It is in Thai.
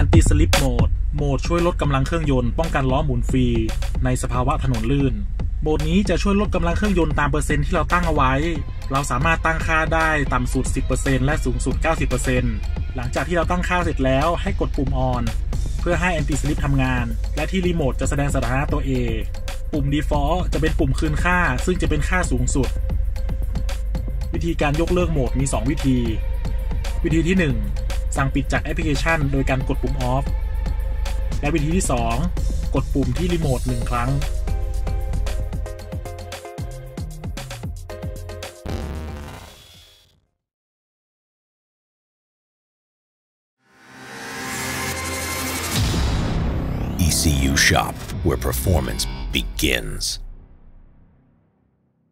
Anti-slip mode โหมดช่วยลดกำลังเครื่องยนต์ป้องกันล้อหมุนฟรีในสภาวะถนนลื่นโหมดนี้จะช่วยลดกำลังเครื่องยนต์ตามเปอร์เซ็นต์ที่เราตั้งเอาไว้เราสามารถตั้งค่าได้ต่ำสุด 10% และสูงสุด 90% หลังจากที่เราตั้งค่าเสร็จแล้วให้กดปุ่ม On เพื่อให้ Anti-slip ทำงานและที่รีโมทจะแสดงสถานะตัว A ปุ่ม Default จะเป็นปุ่มคืนค่าซึ่งจะเป็นค่าสูงสุดวิธีการยกเลิกโหมดมี2วิธีวิธีที่1สั่งปิดจากแอปพลิเคชันโดยการกดปุ่ม Off และวิธีที่2กดปุ่มที่รีโมท1ครั้งECU Shop, where performance begins.